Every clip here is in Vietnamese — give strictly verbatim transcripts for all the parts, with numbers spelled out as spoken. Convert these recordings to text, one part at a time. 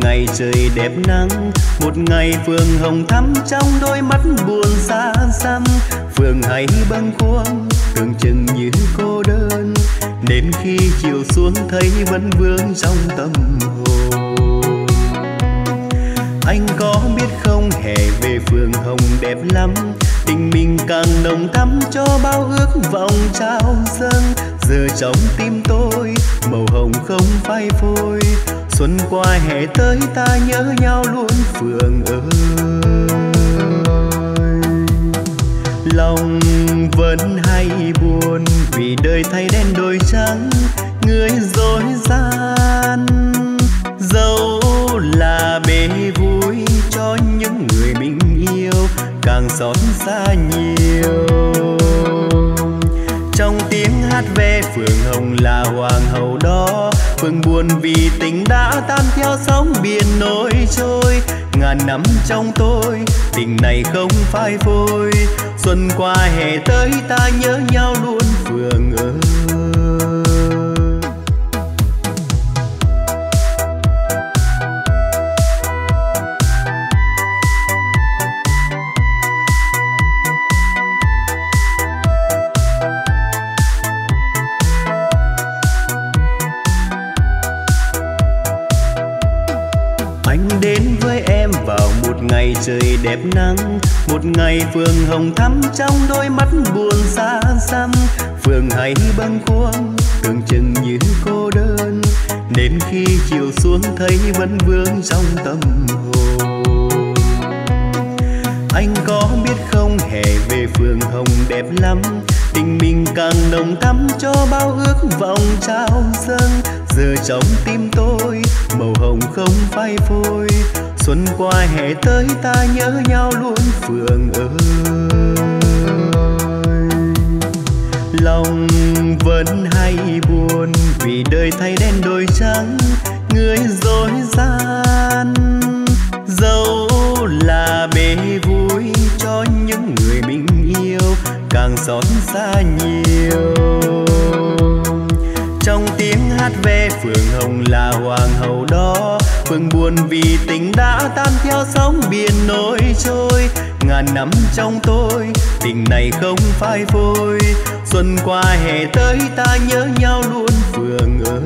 ngày trời đẹp nắng, một ngày phường hồng thắm trong đôi mắt buồn xa xăm. Phường hãy bâng khuâng tưởng chừng như cô đơn, đến khi chiều xuống thấy vẫn vương trong tâm hồn. Anh có biết không, hè về phường hồng đẹp lắm, tình mình càng nồng thắm cho bao ước vọng trao dâng. Giờ trong tim tôi màu hồng không phai phôi, xuân qua hè tới ta nhớ nhau luôn phường ơi. Lòng vẫn hay buồn vì đời thay đen đổi trắng, người dối gian dẫu là bề vui cho những người mình yêu, càng xót xa nhiều. Trong tiếng hát về phường hồng là hoàng hậu đó, phường buồn vì tình đã tan theo sóng biển nổi trôi. Ngàn năm trong tôi tình này không phai phôi, xuân qua hè tới ta nhớ nhau luôn phường ơi. Ngày trời đẹp nắng, một ngày phường hồng thắm trong đôi mắt buồn xa xăm. Phường hãy bâng khuâng tưởng chừng như cô đơn, đến khi chiều xuống thấy vẫn vương trong tâm hồn. Anh có biết không, hè về phường hồng đẹp lắm, tình mình càng nồng thắm cho bao ước vọng trao dâng. Giờ trong tim tôi màu hồng không phai phôi, xuân qua hè tới ta nhớ nhau luôn phường ơi. Lòng vẫn hay buồn vì đời thay đen đổi trắng, người dối gian dẫu là bề vui cho những người mình yêu, càng xót xa nhiều. Trong tiếng hát về phường hồng là hoàng hậu đó, phường buồn vì tình đã tan theo sóng biển nổi trôi. Ngàn năm trong tôi tình này không phai phôi, xuân qua hè tới ta nhớ nhau luôn phường ơi.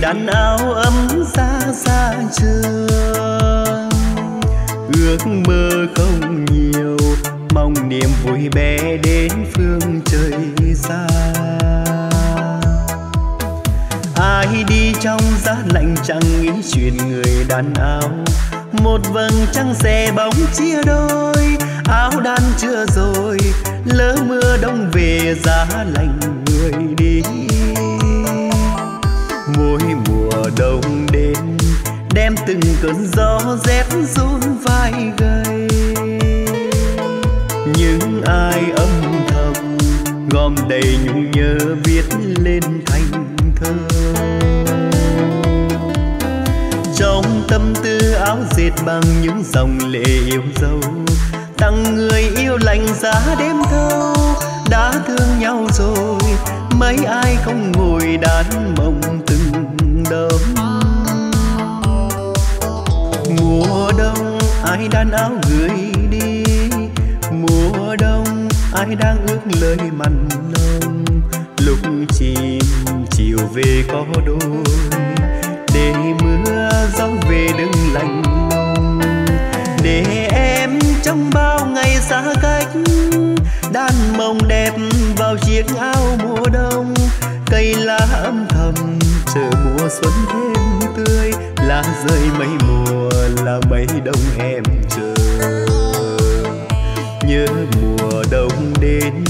Đàn áo ấm xa xa trường, ước mơ không nhiều, mong niềm vui bé đến phương trời xa. Ai đi trong giá lạnh chẳng nghĩ chuyện người đàn áo, một vầng trăng xe bóng chia đôi. Áo đan chưa rồi, lỡ mưa đông về giá lạnh người đi. Mỗi mùa đông đến đem từng cơn gió rét run vai gầy, những ai âm thầm gom đầy nhung nhớ viết lên thành thơ. Trong tâm tư áo dệt bằng những dòng lệ yêu dấu, tặng người yêu lành giá đêm thâu. Đã thương nhau rồi mấy ai không ngồi đàn mộng từng đêm. ai đang áo người đi. Mùa đông ai đang ước lời mặn nồng, lúc chim chiều về có đôi, để mưa gió về đừng lạnh lòng, để em trong bao ngày xa cách đan mộng đẹp vào chiếc áo mùa đông. Cây lá âm thầm chờ mùa xuân thêm tươi, lá rơi mấy mùa là mấy đông em chờ. Nhớ mùa đông đến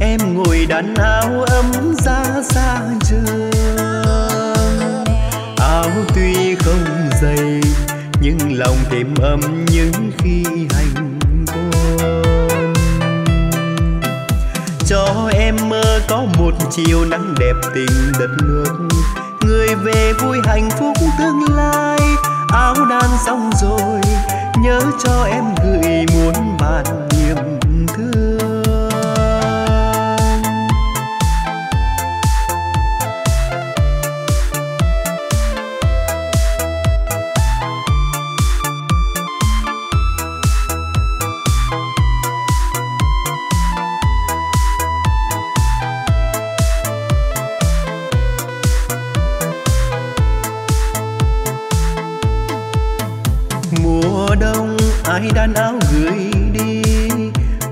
em ngồi đan áo ấm giá xa trường, áo tuy không dày nhưng lòng thêm ấm những khi hành quân. Cho em mơ có một chiều nắng đẹp tình đất nước, người về vui hạnh phúc tương lai. Áo đan xong rồi nhớ cho em gửi muôn vàn niềm thương. Ai đang áo gửi đi,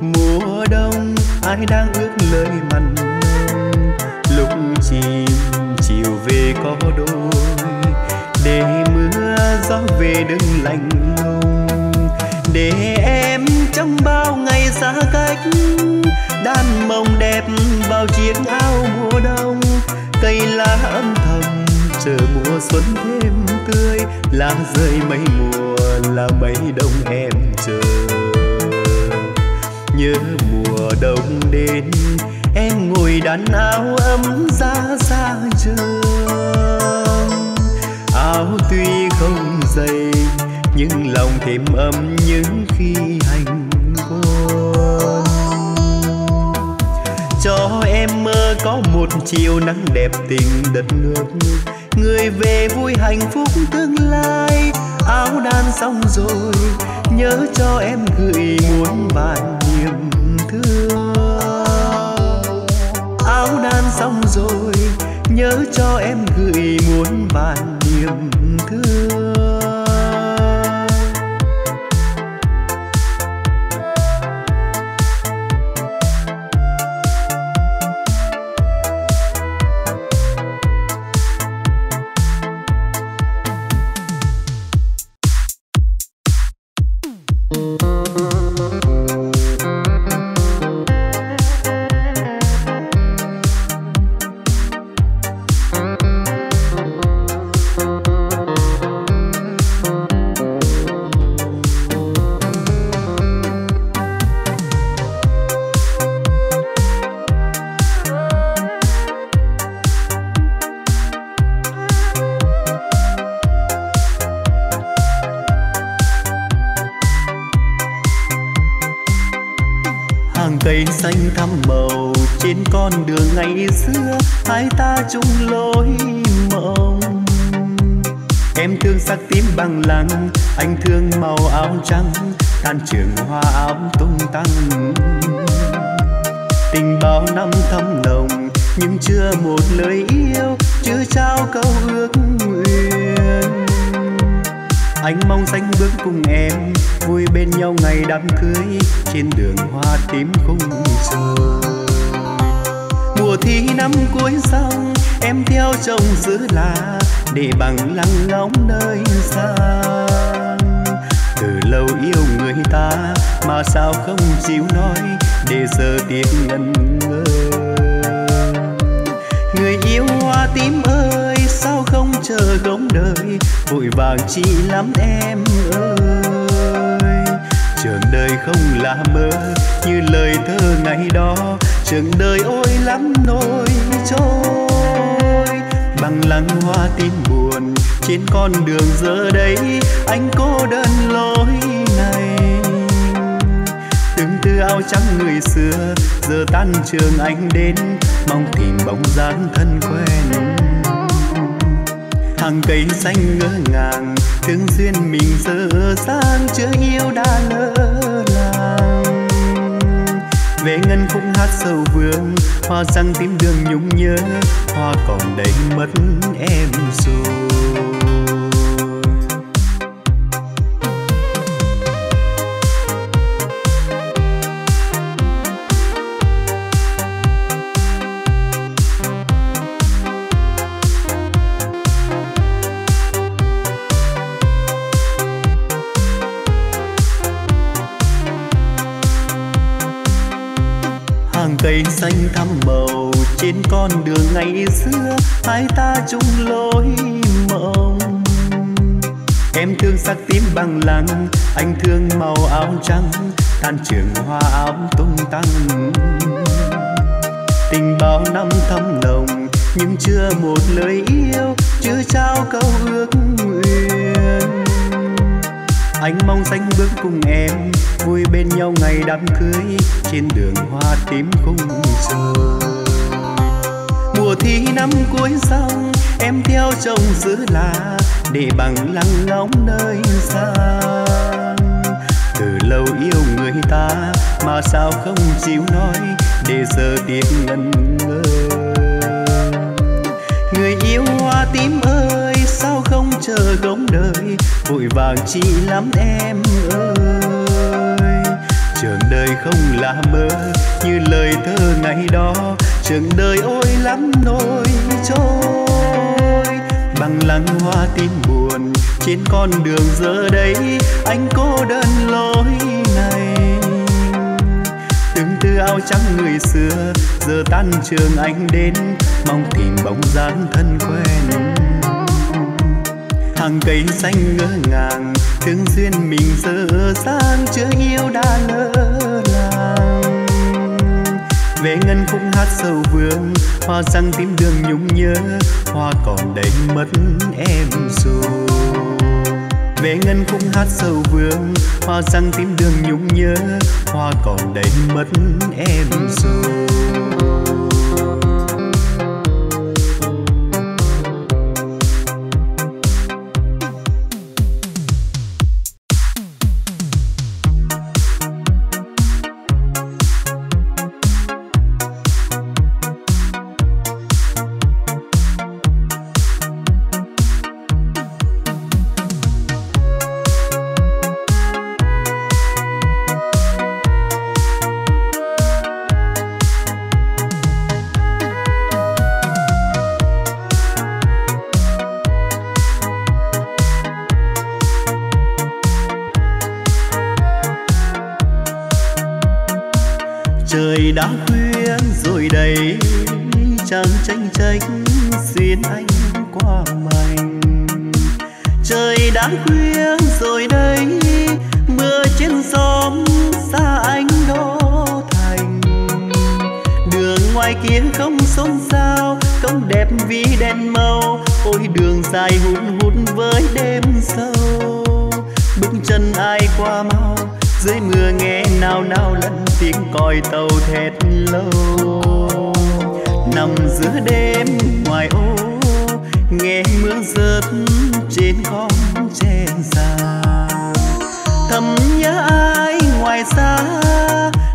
mùa đông ai đang ước lời mặn nồng, lúc chim chiều về có đôi, để mưa gió về đừng lạnh lùng, để em trong bao ngày xa cách đan mộng đẹp vào chiếc áo mùa đông. Cây lá âm thầm chờ mùa xuân thêm tươi, lá rơi mấy mùa là mấy đông em chờ. Nhớ mùa đông đến em ngồi đan áo ấm giá xa trường, áo tuy không dày nhưng lòng thêm ấm những khi hành quân. Cho em mơ có một chiều nắng đẹp tình đất nước, người về vui hạnh phúc tương lai. Áo đan xong rồi nhớ cho em gửi muôn vàn niềm thương. Áo đan xong rồi nhớ cho em gửi muôn vàn niềm thương. Xanh thăm màu trên con đường ngày xưa, hai ta chung lối mộng. Em thương sắc tím bằng lăng, anh thương màu áo trắng, tan trường hoa áo tung tăng. Tình bao năm thâm nồng nhưng chưa một lời yêu, chưa trao câu ước nguyện. Anh mong xanh bước cùng em vui bên nhau ngày đám cưới, trên đường hoa tím khung chờ. Mùa thi năm cuối xong em theo chồng giữ lá, để bằng lăng ngóng nơi xa. Từ lâu yêu người ta mà sao không chịu nói, để giờ tiếc ngẩn ngơ. Người yêu hoa tím ơi sao không chờ gống đời, vội vàng chi lắm em ơi. Trường đời không là mơ như lời thơ ngày đó, trường đời ôi lắm nỗi trôi. Bằng lăng hoa tím buồn trên con đường giờ đây, anh cô đơn lối này. Từng tư áo trắng người xưa giờ tan trường anh đến, mong tìm bóng dáng thân quen. hàng cây xanh ngỡ ngàng, thương duyên mình dở dang chưa yêu đã lỡ làng. Về ngân khúc hát sầu vương, hoa răng tím đường nhung nhớ, hoa còn đầy mất em rồi. Cây xanh thắm màu trên con đường ngày xưa, hai ta chung lối mộng. Em thương sắc tím bằng lăng, anh thương màu áo trắng, tan trường hoa áo tung tăng. Tình bao năm thâm nồng nhưng chưa một lời yêu, chưa trao câu ước nguyện. Anh mong xanh bước cùng em, vui bên nhau ngày đám cưới, trên đường hoa tím khung giờ. Mùa thi năm cuối xong, em theo chồng giữ lá, để bằng lăng ngóng nơi xa. Từ lâu yêu người ta, mà sao không chịu nói, để giờ tiếc ngần ngơ. Người yêu hoa tím ơi, sao không chờ gống đời, vội vàng chi lắm em ơi. Trường đời không là mơ như lời thơ ngày đó, trường đời ôi lắm nỗi trôi. Bằng lăng hoa tím buồn trên con đường giờ đây, anh cô đơn lối này. Từng tư áo trắng người xưa, giờ tan trường anh đến, mong tìm bóng dáng thân quen. Hàng cây xanh ngỡ ngàng, thương duyên mình dở dang, chưa yêu đã lỡ làng. Về ngân khúc hát sầu vương, hoa răng tím đường nhung nhớ, hoa còn đầy mất em rồi. Về ngân khúc hát sầu vương, hoa răng tím đường nhung nhớ, hoa còn đầy mất em rồi. Đã khuya rồi đấy, chàng tranh trách duyên anh qua mảnh. Trời đã khuya rồi đấy, mưa trên xóm xa anh đổ thành. Đường ngoài kia không xôn xao, không đẹp vì đèn màu. Ôi đường dài hun hút với đêm sâu, bước chân ai qua mau. Dưới mưa nghe nao nao lẫn tiếng còi tàu thét lâu. Nằm giữa đêm ngoài ô, nghe mưa rớt trên con tre già. Thầm nhớ ai ngoài xa,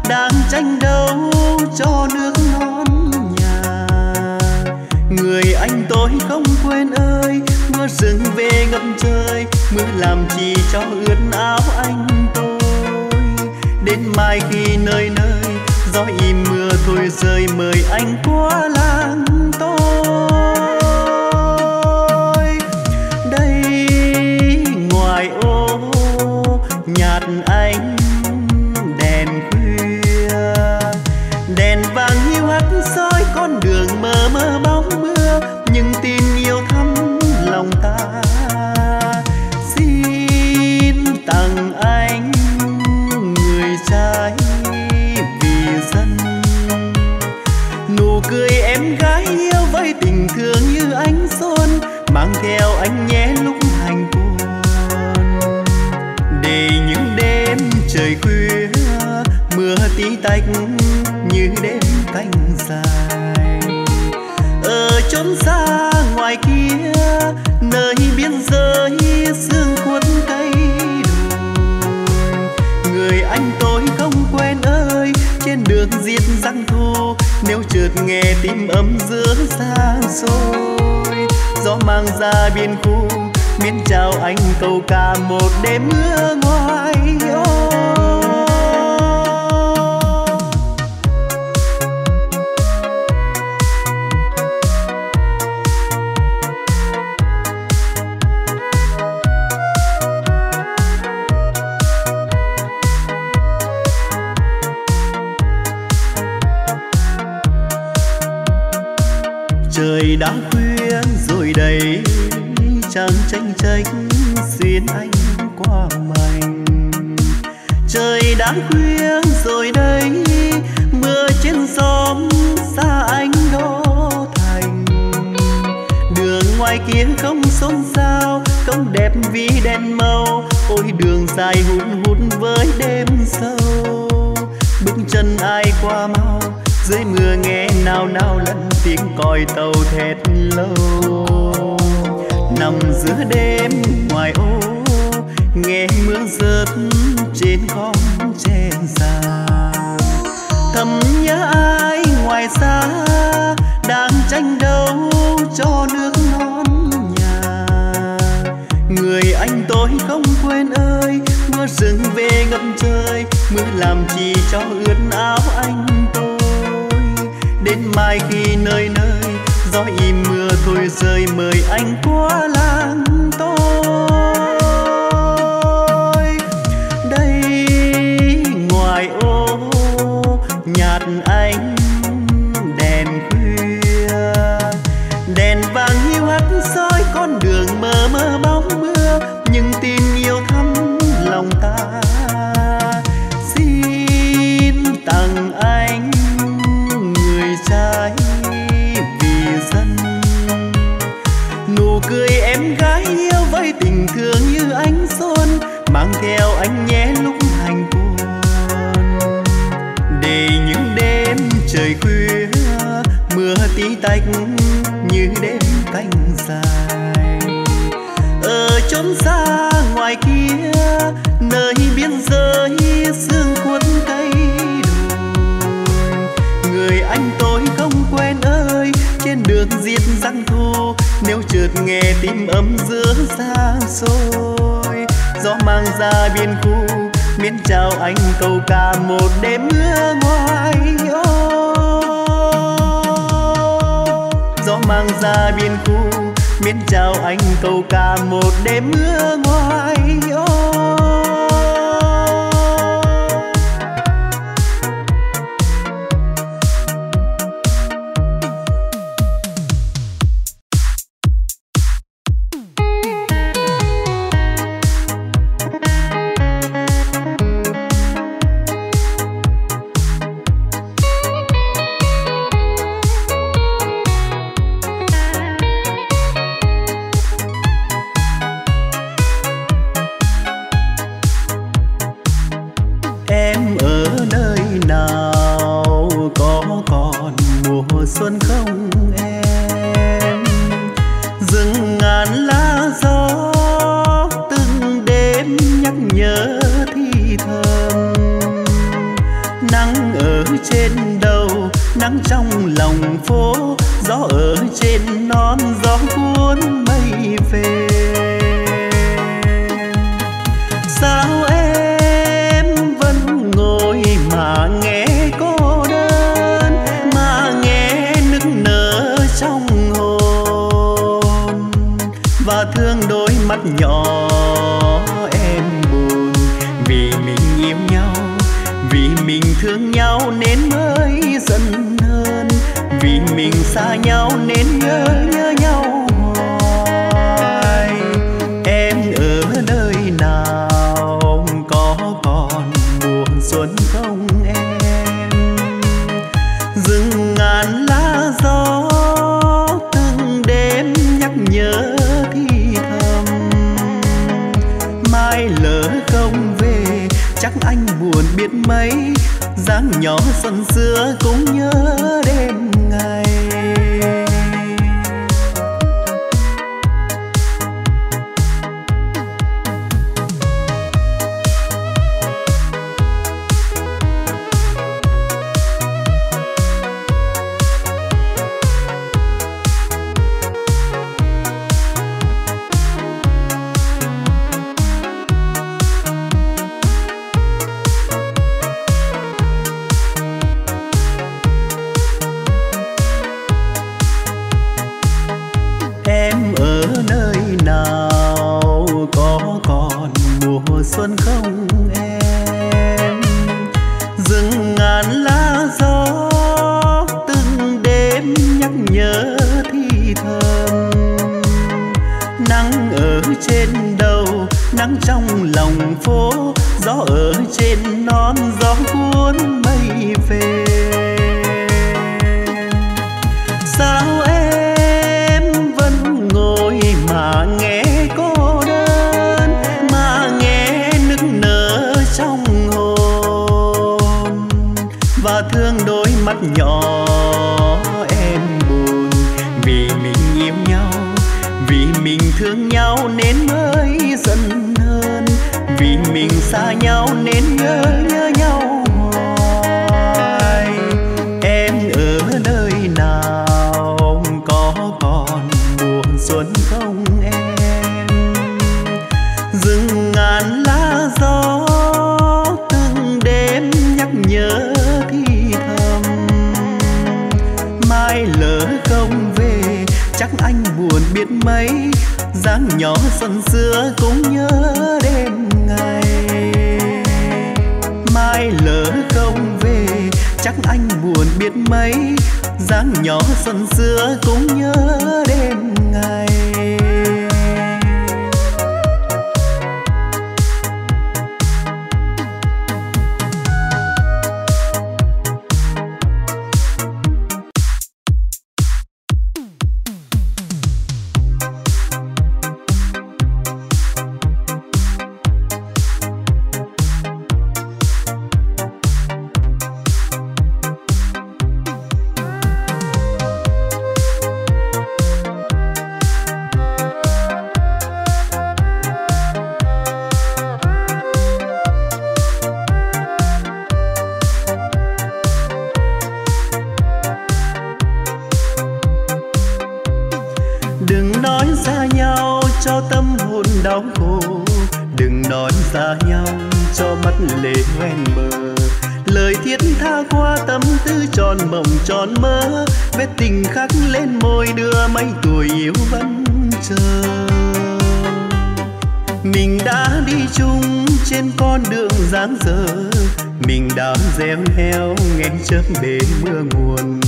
đang tranh đấu cho nước non nhà. Người anh tôi không quên ơi, mưa rừng về ngập trời, mưa làm chi cho ướt áo anh tôi. Đến mai khi nơi nơi gió im mưa thôi rơi, mời anh qua làng tôi. Đây ngoài ô nhạt ánh đèn khuya, đèn vàng hiu hắt soi con đường mơ mơ bóng mưa, nhưng tin yêu thắm lòng ta. Xin tặng anh trái vì dân nụ cười em gái yêu với tình thương như ánh xuân, mang theo anh nhé lúc hành quân. Để những đêm trời khuya mưa tí tách như đêm canh dài. Ở chốn xa ngoài kia nơi biên giới sương cuốn cây đùi. Người anh tôi không quen ơi, trên đường giết răng thu, nếu chợt nghe tim ấm giữa xa xôi. Gió mang ra biên khu, miễn chào anh câu ca một đêm mưa ngoài ô. Trời đã khuya rồi đấy, chàng tranh tranh xuyên anh qua mành. Trời đã khuya rồi đấy, mưa trên xóm xa anh đô thành. Đường ngoài kia không xôn xao, không đẹp vì đèn màu. Ôi đường dài hun hút với đêm sâu, bước chân ai qua mau. Dưới mưa nghe nao nao lẫn tiếng còi tàu thét lâu. Nằm giữa đêm ngoài ô, nghe mưa rớt trên con tre già. Thầm nhớ ai ngoài xa đang tranh đấu cho nước non nhà. Người anh tôi không quên ơi, mưa rừng về ngập trời. Mưa làm chi cho ướt áo anh tôi. Đến mai khi nơi nơi gió im mưa thôi rơi, mời anh qua làng tôi. Đây ngoài ô nhạt ánh đèn khuya, đèn vàng hiu hắt soi con đường mơ mơ bóng mưa. Nhưng tin yêu thắm lòng ta, xin tặng anh trái vì dân nụ cười em gái yêu với tình thương như ánh xuân. Mang theo anh nhé lúc hành quân, để những đêm trời khuya mưa tí tách như đêm canh dài. Ở chốn xa ngoài kia, nơi biên giới sương cuốn cây đùi. Người anh tôi quen ơi, trên đường giết răng thu, nếu chợt nghe tim ấm giữa xa xôi. Gió mang ra biên khu, miễn chào anh câu ca một đêm mưa ngoài ô. Gió mang ra biên khu, miễn chào anh câu ca một đêm mưa ngoài ô. hơn không em? Rừng ngàn lá gió từng đêm nhắc nhớ thì thầm, nắng ở trên đầu, nắng trong lòng phố, gió ở trên non, gió cuốn mây về. Sao em vẫn ngồi mà nghe cô đơn, mà nghe nức nở trong hồn, và thương đôi mắt nhỏ em buồn. Vì mình yêu nhau, vì mình thương nhau nên mới dần hơn, vì mình xa nhau nên nhớ nhớ nhau hoài. Em ở nơi nào? Xuân không em? Rừng ngàn lá gió từng đêm nhắc nhớ thì thầm, mai lỡ không về chắc anh buồn biết mấy, dáng nhỏ xuân xưa cũng nhớ đêm ngày. Mai lỡ không về chắc anh buồn biết mấy, dáng nhỏ xuân xưa cũng nhớ đêm ngày. Chớp bể mưa nguồn,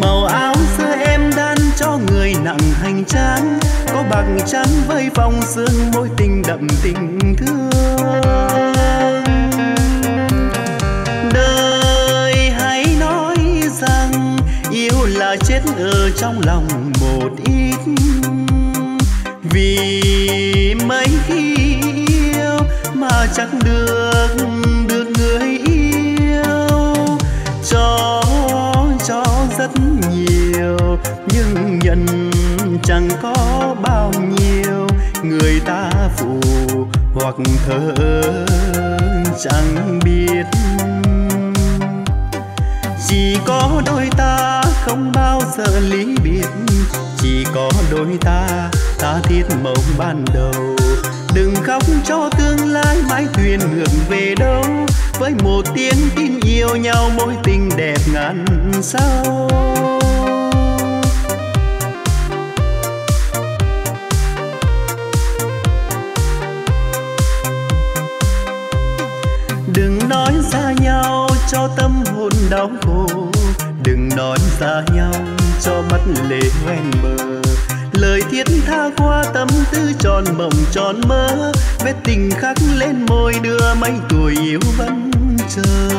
màu áo xưa em đan cho người nặng hành trang, có bạc trắng vây vòng sương môi tình đậm tình thương. Đời hãy nói rằng yêu là chết ở trong lòng một ít, vì mấy khi yêu mà chẳng được được người yêu. Cho, cho rất nhiều nhưng nhận chẳng có bao nhiêu, người ta phụ hoặc thờ chẳng biết. Chỉ có đôi ta không bao giờ lý biệt, chỉ có đôi ta ta thiết mộng ban đầu. Đừng khóc cho tương lai mãi thuyền ngược về đâu, với một tiếng tin yêu nhau mối tình đẹp ngàn sao. Đừng nói xa nhau cho tâm hồn đau khổ, đừng nói xa nhau cho mắt lệ hoen mờ. Lời thiết tha qua tâm tư tròn mộng tròn mơ, vết tình khắc lên môi đưa mấy tuổi yêu vẫn chờ.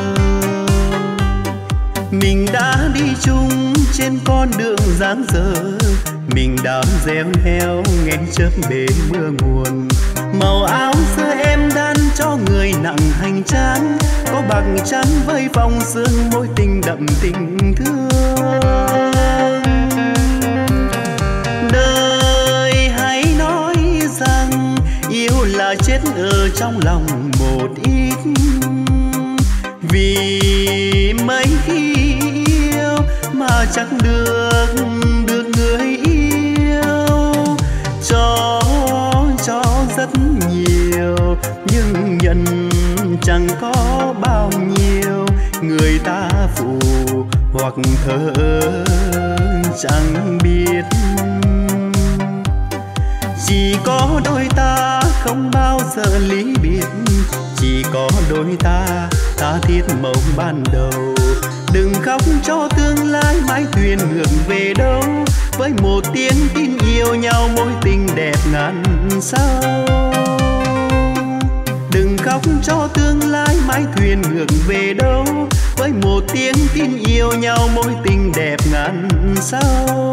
Mình đã đi chung trên con đường dáng dở, mình đã gieo heo nghe chớp bể mưa nguồn. Màu áo xưa em đan cho người nặng hành trang, có bạc trắng vây vòng sương môi tình đậm tình thương. Yêu là chết ở trong lòng một ít, vì mấy khi yêu mà chẳng được được người yêu. Cho, cho rất nhiều nhưng nhận chẳng có bao nhiêu, người ta phụ hoặc thờ chẳng biết. Chỉ có đôi ta không bao giờ lý biệt, chỉ có đôi ta, ta thiết mộng ban đầu. Đừng khóc cho tương lai mãi thuyền ngược về đâu, với một tiếng tin yêu nhau mối tình đẹp ngàn sao. Đừng khóc cho tương lai mãi thuyền ngược về đâu, với một tiếng tin yêu nhau mối tình đẹp ngàn sao.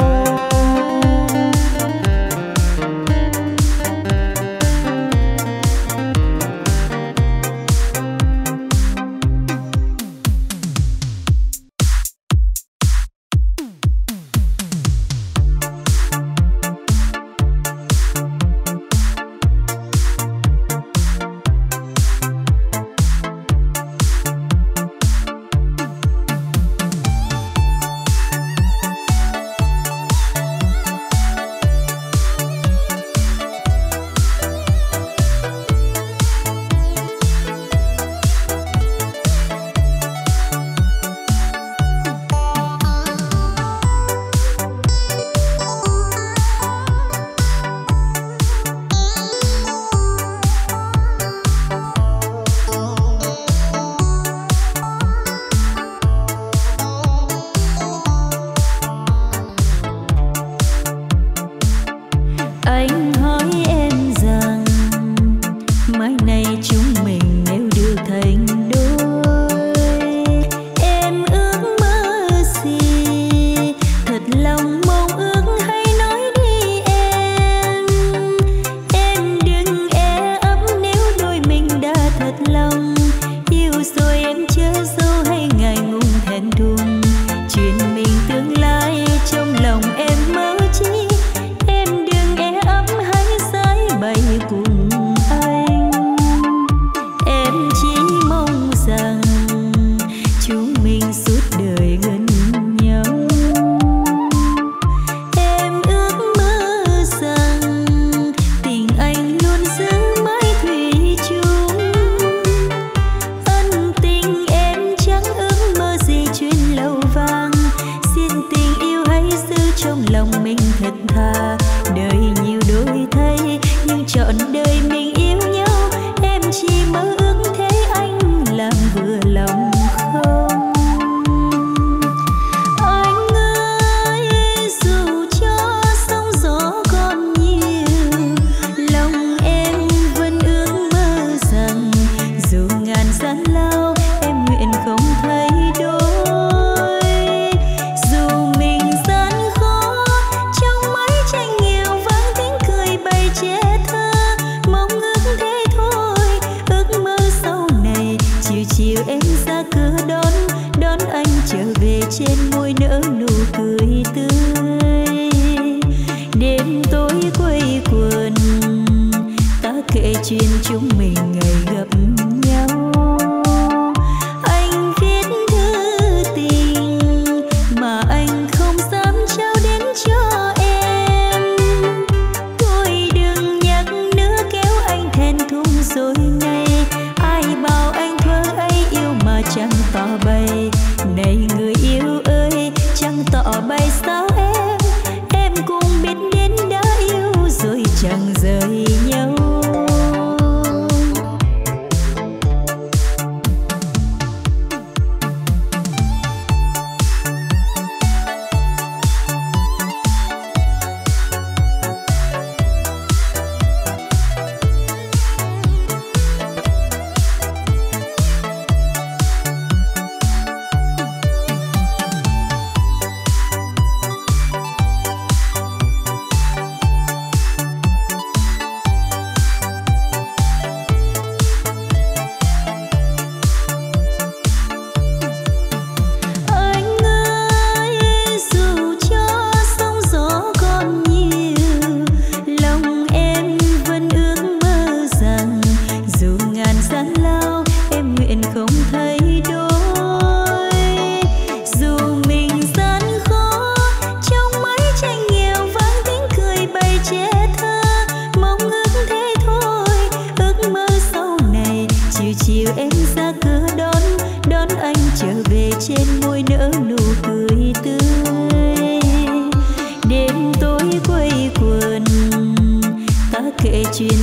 Chuyện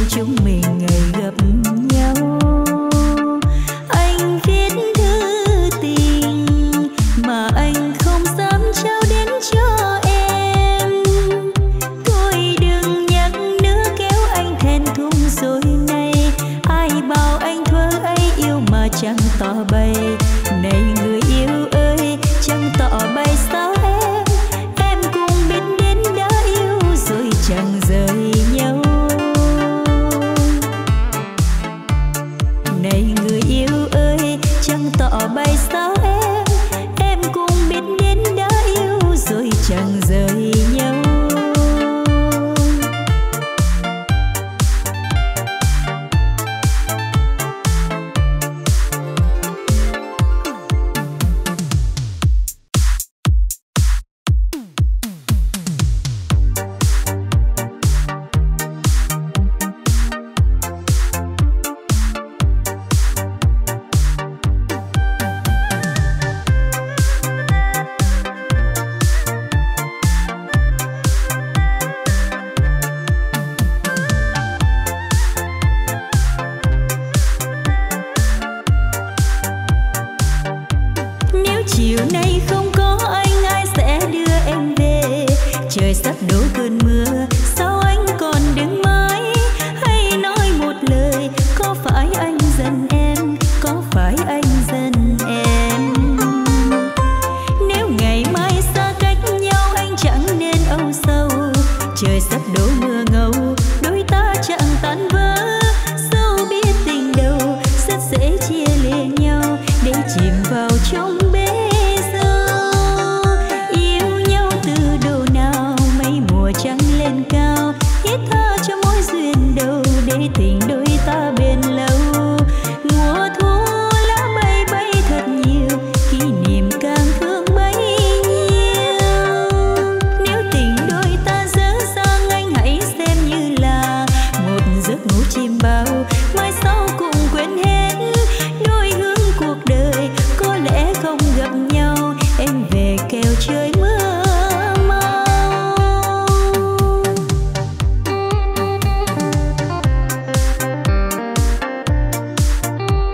chúng mình ngày gặp nhau. nay không có anh ai sẽ đưa em về. Trời sắp đổ cơn mưa, sao anh còn đứng mãi? Hãy nói một lời, có phải anh giận em, có phải anh giận em? Nếu ngày mai xa cách nhau anh chẳng nên âu sầu. Trời sắp đổ mưa ngâu, đôi ta chẳng tan vỡ. Dẫu biết tình đầu rất dễ chia lìa nhau để chìm vào trong bể dâu. Yêu nhau từ đầu nào mây mùa trắng lên cao, thiết tha cho mối duyên đầu để tình đôi ta bền lâu. Mùa thu lá bay bay thật nhiều, kỷ niệm càng thương bấy nhiêu. Nếu tình đôi ta dở dang anh hãy xem như là một giấc ngủ chim bao, mai sau cũng quên hết. Đôi hướng cuộc đời có lẽ không gặp nhau, em về kêu trời mưa.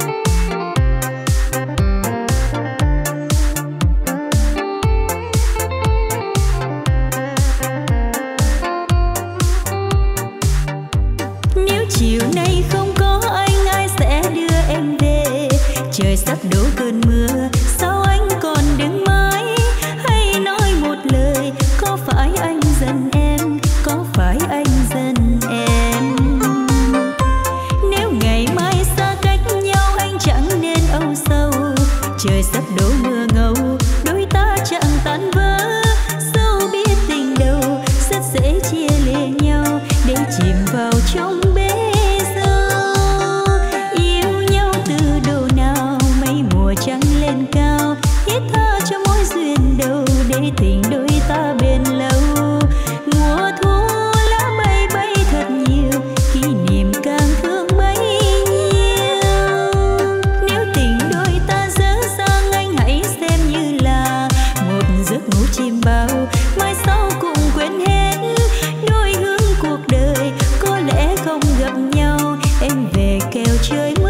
Chiều nay không có anh ai sẽ đưa em về. Trời sắp đổ cơn mưa, sao anh còn đứng mãi? Hãy nói một lời, có phải anh giận em, có phải anh giận em? Nếu ngày mai xa cách nhau anh chẳng nên âu sầu. Trời sắp đổ mưa ngâu, đôi ta chẳng tan vỡ. Dẫu biết tình đầu rất dễ chia lìa nhau để chìm vào trong bể. Tình đôi ta bên lâu, mùa thu lá bay bay thật nhiều, kỷ niệm càng thương bấy nhiêu. Nếu tình đôi ta dở dang anh hãy xem như là một giấc ngủ chim bao, mai sau cũng quên hết. Đôi hướng cuộc đời có lẽ không gặp nhau, em về kêu trời mưa.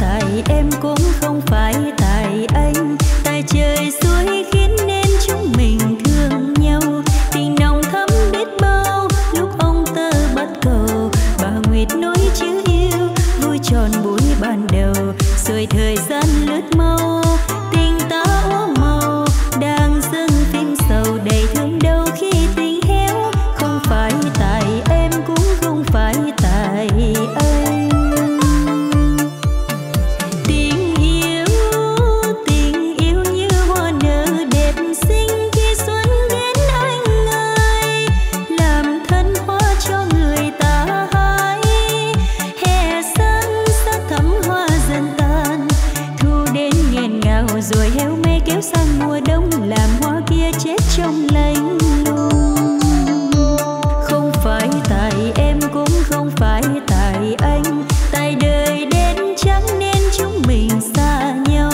Tại em cũng không phải tại anh, tại trời suối khiến nên chúng mình thương nhau. Tình nồng thắm biết bao lúc ông tơ bắt cầu, bà nguyệt nói chữ yêu vui tròn buổi ban đầu. Rồi thời gian lướt mau, tình ta úa màu đang dâng phim sầu đầy thương đau khi tình héo. Không phải tại em cũng không phải tại anh. Rồi héo mê kéo sang mùa đông, làm hoa kia chết trong lạnh lùng. Không phải tại em cũng không phải tại anh, tại đời đến trắng nên chúng mình xa nhau.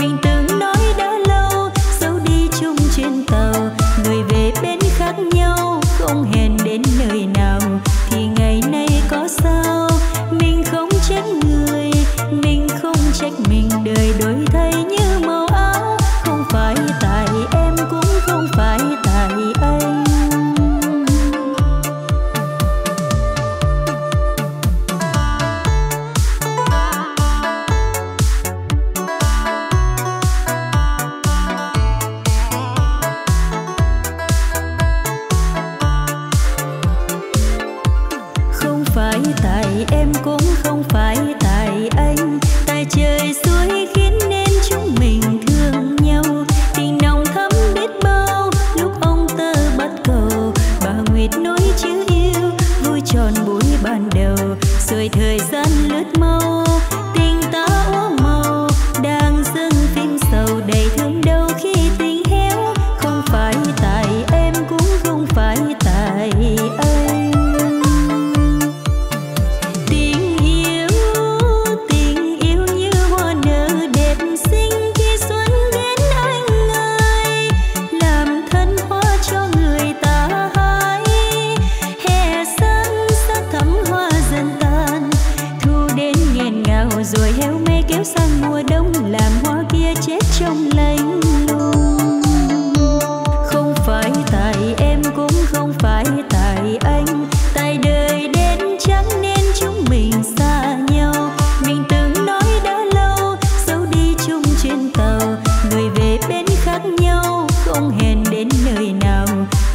Mình từng nói đã lâu, dẫu đi chung chuyến tàu, người về bên khác nhau, không hẹn đến nơi nào. Thì ngày nay có sao, mình không trách người, mình không trách mình, đời đổi thay như tại em cũng không phải tại anh. rồi héo mê kéo sang mùa đông, làm hoa kia chết trong lạnh lùng. Không phải tại em cũng không phải tại anh, tại đời đến chẳng nên chúng mình xa nhau. Mình từng nói đã lâu, dẫu đi chung trên tàu, người về bên khác nhau, không hẹn đến nơi nào.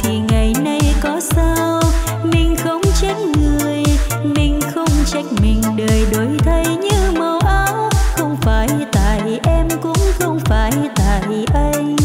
Thì ngày nay có sao, mình không trách người, mình không trách mình, đời đổi thay như màu áo. Không phải tại em cũng không phải tại anh.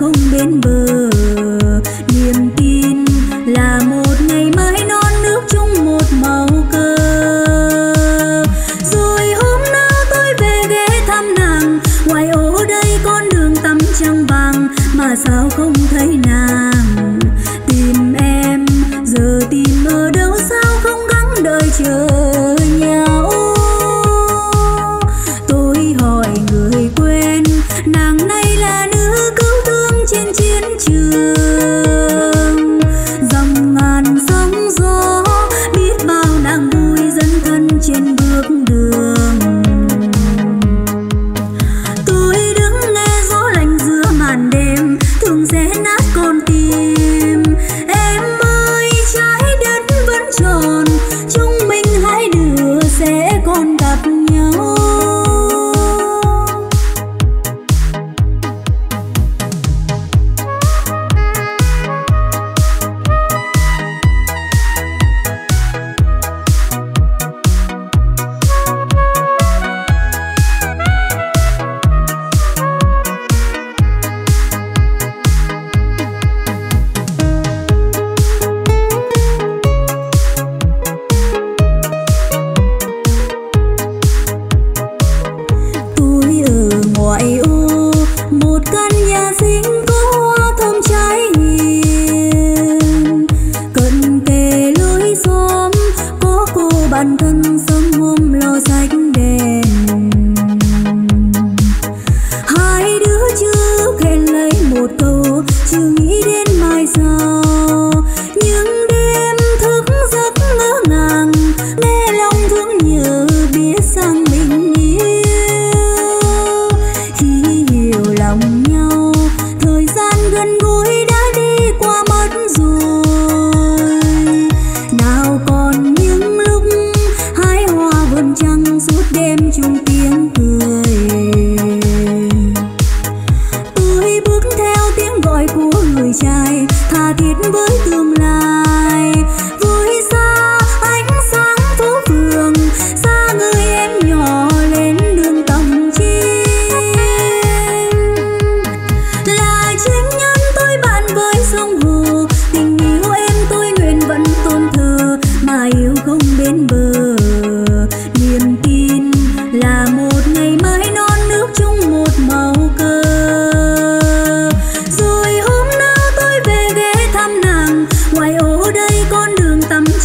Không bên bờ niềm tin là một ngày mới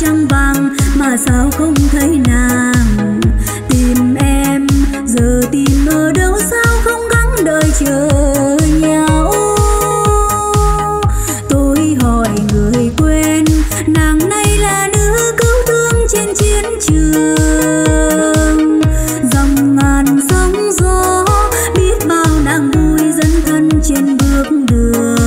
trăng vàng mà sao không thấy nàng. Tìm em giờ tìm ở đâu, sao không gắng đợi chờ nhau. Tôi hỏi người quên, nàng nay là nữ cứu thương trên chiến trường. Dòng ngàn sóng gió biết bao nàng vui dấn thân trên bước đường.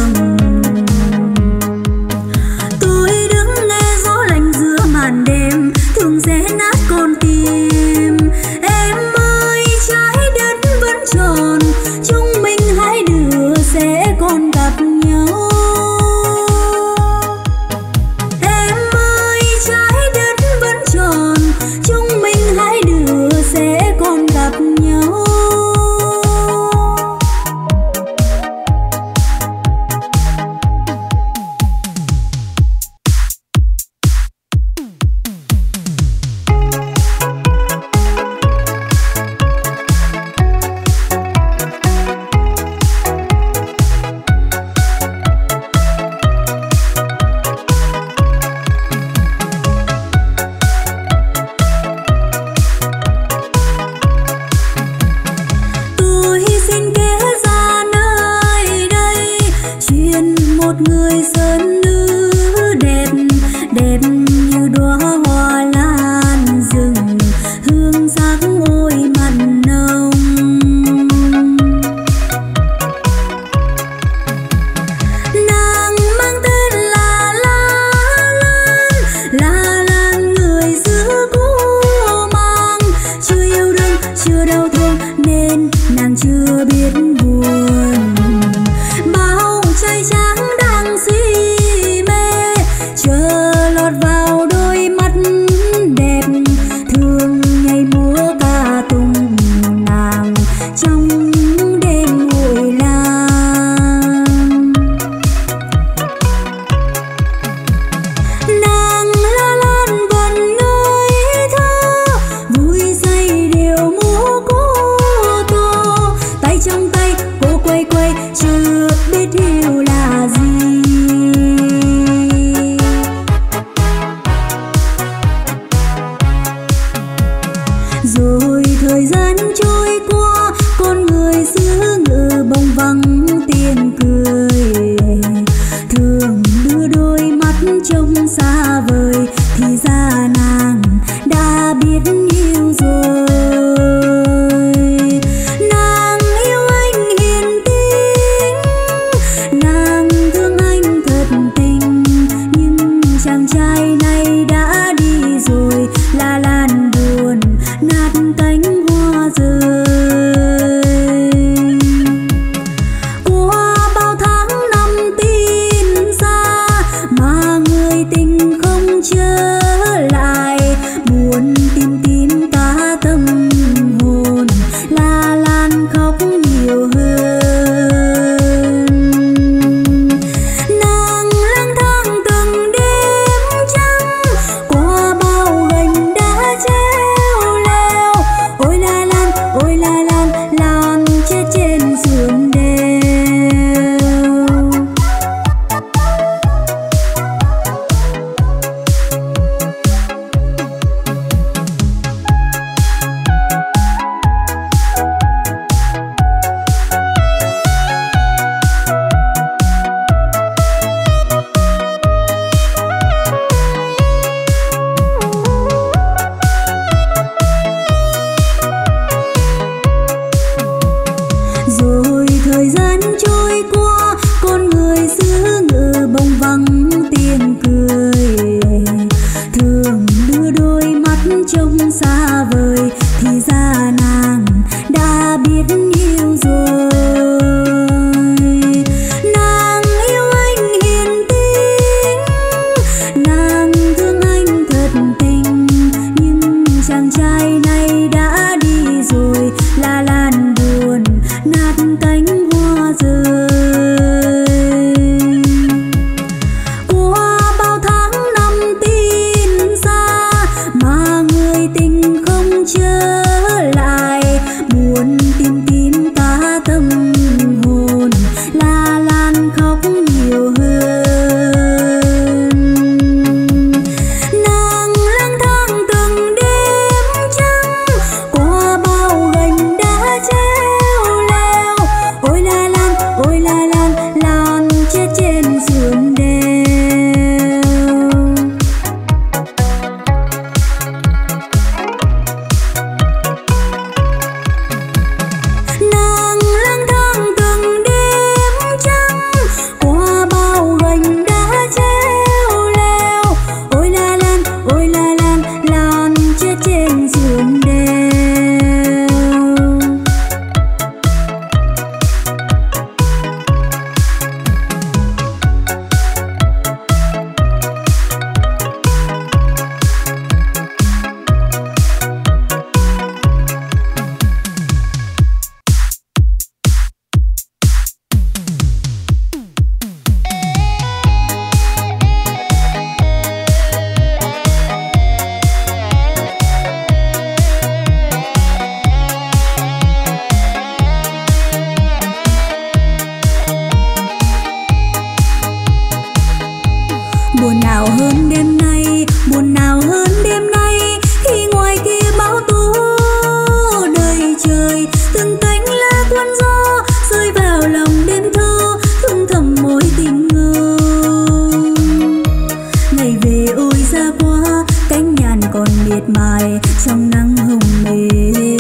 ôi ra quá cánh nhàn còn miệt mài trong nắng hồng mê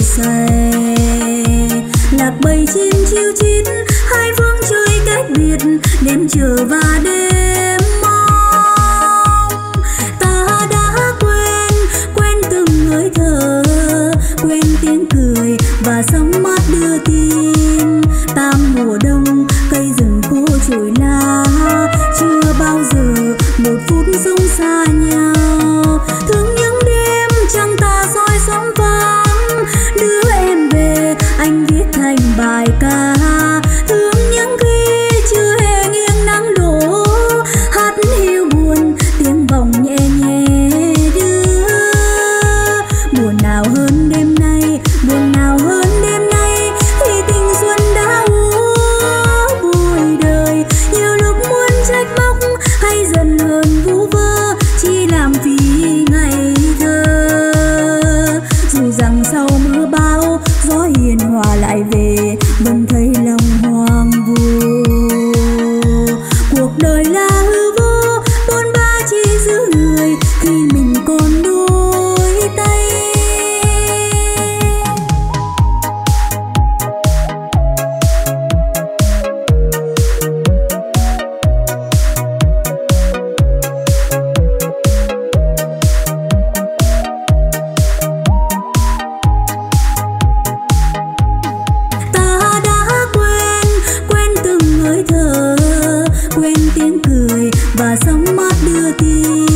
say. Lạc bầy chim chiêu chít hai phương trời cách biệt, đêm chờ và đêm mong ta đã quên, quên từng hơi thở, quên tiếng cười và sóng mát đưa tin. Tam mùa đông cây rừng khô trồi lá, chưa bao giờ một phút sống xa nhau. Thương những đêm trăng ta soi sóng vắng, đưa em về anh viết thành bài ca. Thương những khi chưa hề nghiêng nắng đổ, hát hiu buồn tiếng vòng nhẹ nhẹ đưa. Mùa nào hơn đêm nay, buồn nào hơn đêm nay thì tình xuân đã úa bụi đời. Nhiều lúc muốn trách móc hay dần hơn vu vơ, chỉ làm phí ngày thơ. Dù rằng sau mưa bão gió hiền hòa lại về, vẫn thấy lòng hoang vu. Cuộc đời là hư vô, bôn ba chỉ giữ người khi mình còn đôi tay. Ta đã quên, quên từng hơi thở, quên tiếng cười và sóng mát đưa tin.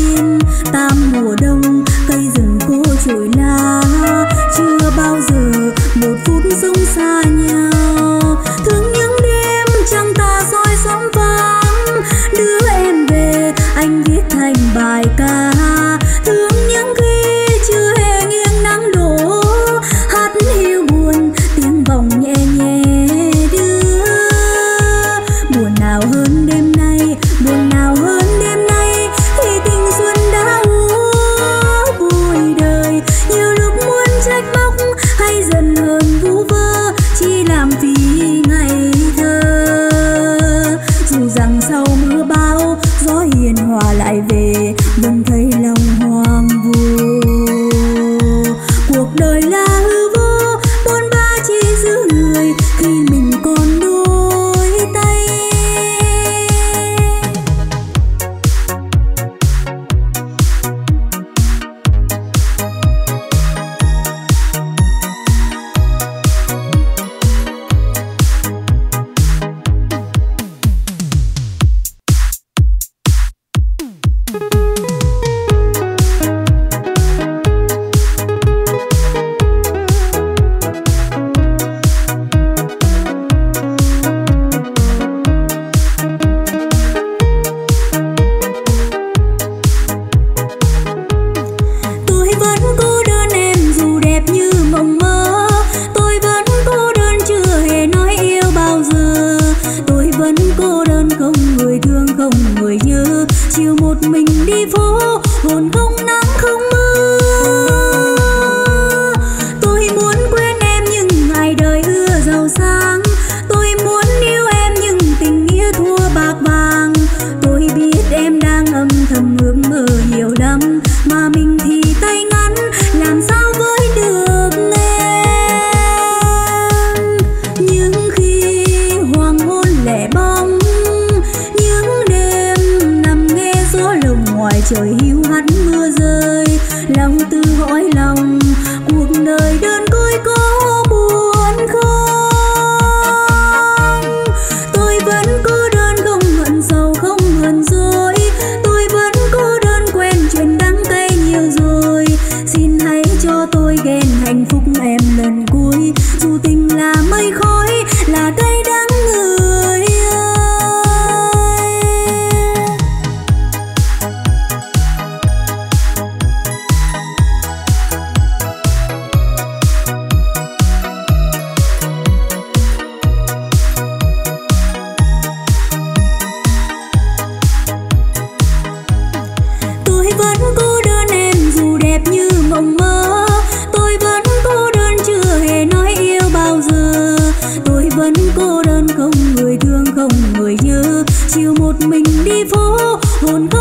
Tam mùa đông cây rừng khô trồi lá, chưa bao giờ một phút sống xa nhau. Thương những đêm trăng ta soi sóng vắng, đưa em về anh viết thành bài ca. Thương những khi chưa hề nghiêng nắng đổ, hát hiu buồn tiếng vòng nhẹ nhẹ đưa. Mùa nào hơn đêm nay, buồn nào hơn đêm nay thì tình xuân đã úa bụi đời. Nhiều lúc muốn trách móc hay dần hơn vu vơ, chỉ làm phí ngày thơ. Dù rằng sau mưa bão gió hiền hòa lại về, vẫn thấy lòng hoang vu. Cuộc đời là hư vô, bôn ba chỉ giữ người khi mình còn đôi tay. Cô đơn không người thương, không người nhớ, chiều một mình đi phố hồn.